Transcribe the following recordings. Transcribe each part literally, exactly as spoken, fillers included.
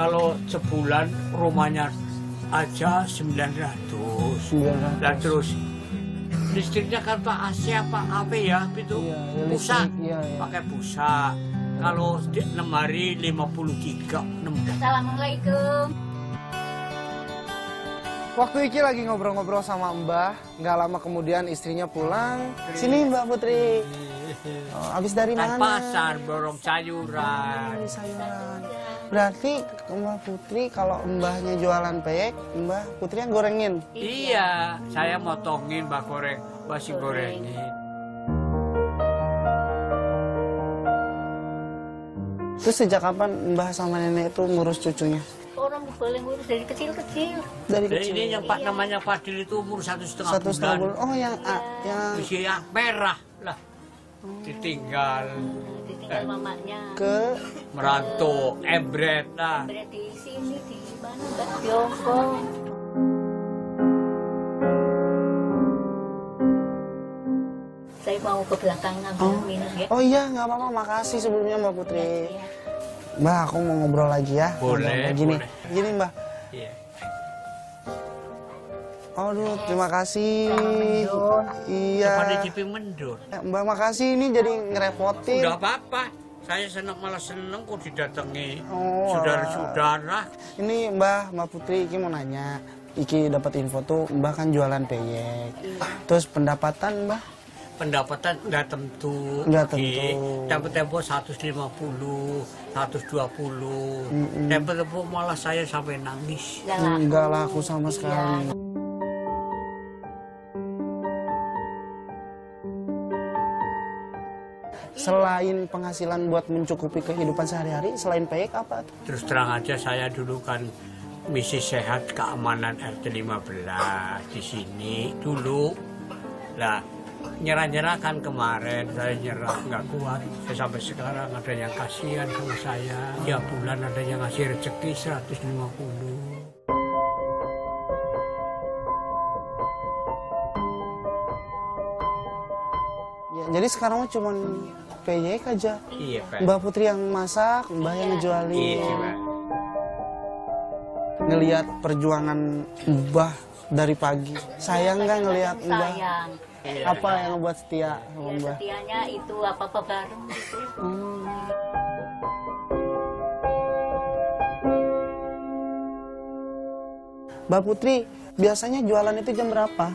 kalau sebulan rumahnya aja sembilan ratus. Nah, terus listriknya kan Pak A C apa A P ya, itu iya, busa, iya, iya. Pakai busa. Kalau enam hari lima puluh tiga. Assalamualaikum. Waktu Iki lagi ngobrol-ngobrol sama Mbah, nggak lama kemudian istrinya pulang. Sini Mbak Putri. Oh, habis dari kan mana? Pasar, borong sayuran. Ay, sayuran. Berarti Mbak Putri kalau Mbahnya jualan peyek, Mbah Putri yang gorengin? Iya, saya motongin, Mbah goreng, Mbah si gorengin. Terus sejak kapan Mbah sama nenek itu ngurus cucunya? Orang boleh ngurus dari kecil-kecil. Dari kecil. Ini yang Pak iya. Namanya Fadil itu umur satu setengah bulan. Satu setengah bulan. Oh, yang iya. Yang usia merah lah. Ditinggal hmm, ditinggal eh, mamanya ke merantau Embret lah. Embret di sini di mana Mbak Tiongkok. Saya mau ke belakang ngambil oh. minum ya. Oh iya nggak apa-apa, makasih sebelumnya Mbak Putri. Ya, ya. Mbak aku mau ngobrol lagi ya. Boleh. Gini, boleh. Gini Mbak. Iya. Aduh, terima kasih. Iya. Mbak, makasih ini jadi ngerepotin. Udah apa-apa. Saya senang malah seneng kok didatangi. Oh, saudara-saudara. Ini Mbak, Mbak Putri Iki mau nanya. Iki dapat info tuh Mbak kan jualan peyek. Terus pendapatan Mbak? Pendapatan nggak tentu. Nggak tentu. Tempo-tempo seratus lima puluh, seratus dua puluh. Mm-mm. Tempo-tempo malah saya sampai nangis. Nggak laku sama sekali. Iya. Selain penghasilan buat mencukupi kehidupan sehari-hari, selain peyek apa? Terus terang aja saya dulu kan misi sehat keamanan R T lima belas di sini. Dulu lah nyerah-nyerah kan kemarin, saya nyerah nggak kuat. Saya sampai sekarang ada yang kasihan sama saya. Tiap bulan ada yang ngasih rezeki seratus lima puluh. Ya, jadi sekarang cuma peyek aja. Iya, Pak. Mbak Putri yang masak, Mbak yang ngejualin. Iya, Pak. Ngelihat perjuangan Mbah dari pagi. Sayang nggak ngelihat Mbah? Sayang. Apa yang buat setia sama Mbah? Setianya itu apa-apa baru gitu. Hmm. Mbak Putri, biasanya jualan itu jam berapa?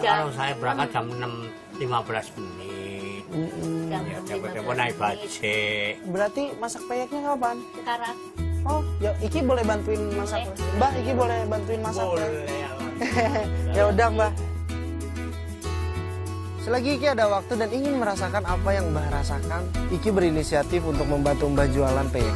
Kalau saya berangkat jam enam lima belas menit. Mm-hmm. Ya, coba-coba naik bajik. Berarti masak peyeknya kapan? Sekarang. Oh, ya Iki boleh bantuin masak. Mbak, Iki boleh bantuin masak. Boleh. Ya udah, Mbak. Selagi Iki ada waktu dan ingin merasakan apa yang Mbah rasakan, Iki berinisiatif untuk membantu Mbah jualan peyek.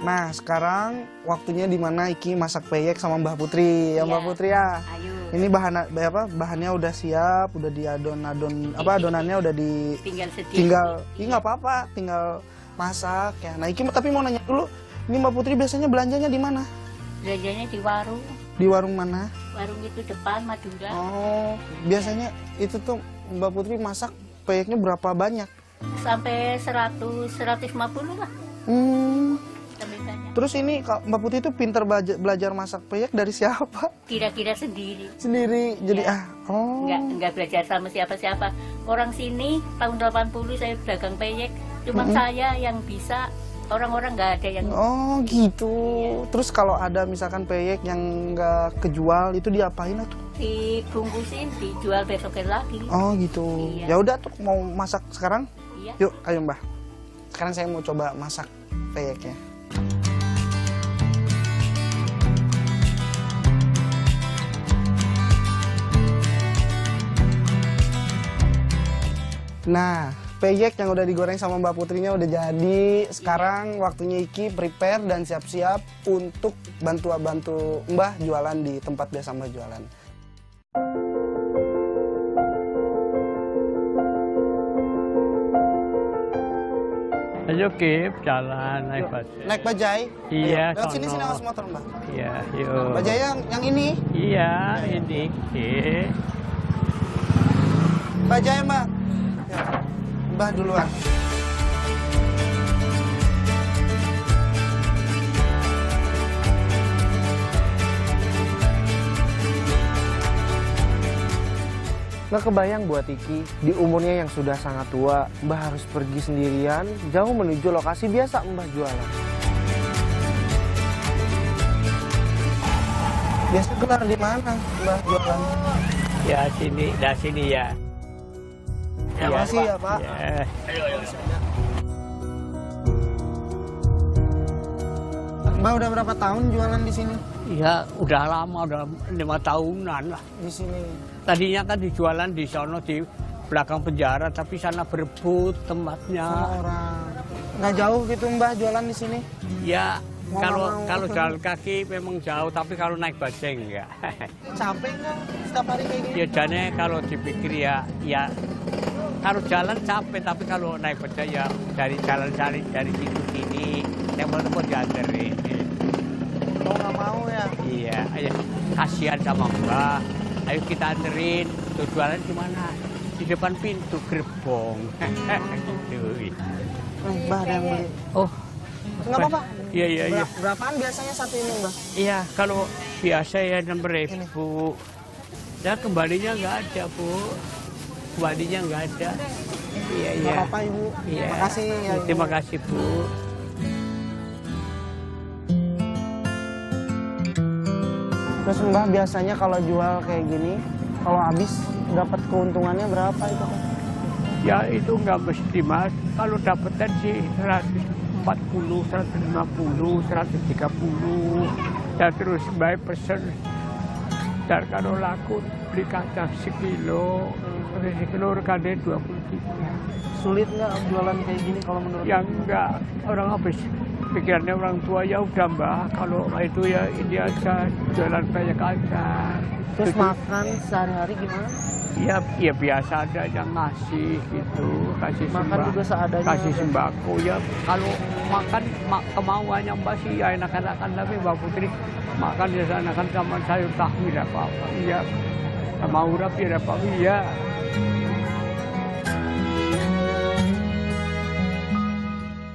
Nah, sekarang waktunya dimana Iki masak peyek sama Mbah Putri. Ya, ya. Mbah Putri ya. Ayo. Ini bahan apa? Bahannya udah siap, udah diadon-adon apa adonannya udah di tinggal sedikit. Tinggal, ini nggak apa-apa, tinggal masak ya. Nah, Iki tapi mau nanya dulu, ini Mbak Putri biasanya belanjanya di mana? Belanjanya di warung. Di warung mana? Warung itu depan Madura. Oh, biasanya itu tuh Mbak Putri masak peyeknya berapa banyak? Sampai seratus, seratus lima puluh lah. Hmm. Terus ini Mbak Putri itu pinter belajar masak peyek dari siapa? Kira-kira sendiri. Sendiri, jadi ya. ah, oh. Enggak, enggak belajar sama siapa-siapa. Orang sini tahun delapan puluh saya dagang peyek, cuma mm-hmm. saya yang bisa, orang-orang nggak ada yang. Oh gitu. Iya. Terus kalau ada misalkan peyek yang nggak kejual itu diapain tuh? Dibungkusin, dijual besoknya lagi. Oh gitu. Iya. Ya udah tuh mau masak sekarang? Iya. Yuk, ayo Mbah. Sekarang saya mau coba masak peyeknya. Nah, peyek yang udah digoreng sama Mbak Putrinya udah jadi. Sekarang waktunya Iki prepare dan siap-siap untuk bantu-bantu Mbah jualan di tempat biasa Mbah jualan. Ayo Kip, jalan naik bajai. Naik bajai? Iya, ayo, lewat sini sini awas motor Mbak. Iya, yuk. Bajai yang, yang ini? Iya, ya, ini Kip. Bajai Mbak. Mbah duluan. Nggak kebayang buat Iki, di umurnya yang sudah sangat tua, Mbah harus pergi sendirian jauh menuju lokasi biasa Mbah jualan. Biasa kelar di mana Mbah jualan? Ya sini, dah sini ya. Ya, ya masih ya Pak. Ya. Ayo, ayo, ayo. Mbah udah berapa tahun jualan di sini? Iya, udah lama, udah lima tahunan lah di sini. Tadinya kan dijualan di sono di belakang penjara, tapi sana berebut tempatnya. Orang. Nggak jauh gitu Mbah jualan di sini? Ya, mau kalau mau kalau itu. Jalan kaki memang jauh, tapi kalau naik bajeng ya. Capek nggak setiap hari kayak gini? Ya, jadinya kalau dipikir ya, ya kalau jalan capek, tapi kalau naik bajeng ya dari jalan-jalan dari situ sini. Yang mau dianterin. Mau nggak mau ya? Iya, ayo. Kasihan sama Mbah. Ayo kita anterin. Tuh jualan di mana? Di depan pintu gerbong. Mbah ada yang beli. Oh, nggak apa-apa. Iya, iya, iya. Berapaan biasanya satu ini Mbah? Iya, kalau biasa ya enam ribu. Dan kembalinya nggak ada Bu. Kembalinya nggak ada. Iya, iya. Nggak apa-apa Ibu. Iya. Terima kasih ya Ibu. Terima kasih Bu. Terus Mbah biasanya kalau jual kayak gini, kalau habis dapat keuntungannya berapa itu? Ya itu nggak mesti Mas. Kalau dapatnya sih seratus empat puluh, seratus lima puluh, seratus tiga puluh. Dan terus Mbah pesen. Dan kalau laku beli kacang sekilo, sekilo harganya dua puluh tiga. Sulit nggak jualan kayak gini kalau menurut? Ya enggak, orang habis. Pikirannya orang tua ya udah Mbah, kalau itu ya ini aja jualan peyek aja. Terus gitu. Makan sehari-hari gimana? Ya, ya biasa ada yang ngasih gitu, kasih makan sembako. Makan juga seadanya. Kasih sembako ya. Kalau makan mak kemauannya Mbah sih ya enak-enakan, tapi Mbak Putri makan ya enakan sama sayur tahu ya apa-apa. Iya, sama urap ya apa-apa ya.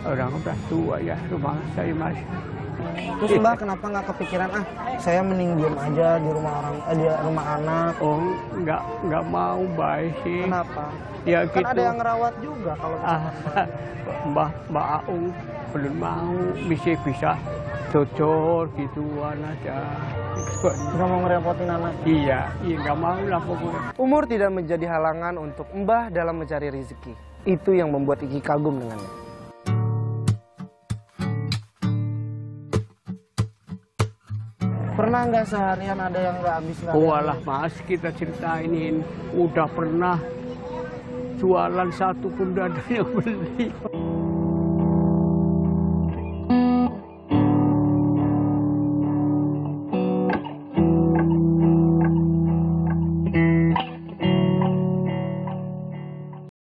Orang udah tua ya, rumah saya Mas. Terus Mbah kenapa nggak kepikiran, ah saya mending diem aja di rumah orang, eh, di rumah anak? Oh, nggak nggak mau Mbah sih. Kenapa? Ya kan gitu. Ada yang ngerawat juga kalau misalnya. Ah, Mbah Mbah Aung belum mau, bisa bisa cocor gituan aja. Nggak mau ngerepotin anak? Iya, iya nggak mau lah pokoknya. Umur tidak menjadi halangan untuk Mbah dalam mencari rezeki. Itu yang membuat Iki kagum dengannya. Pernah nggak seharian ada yang nggak habis? Walah Mas, kita ceritain. Udah pernah jualan satu pun nggak ada yang beli.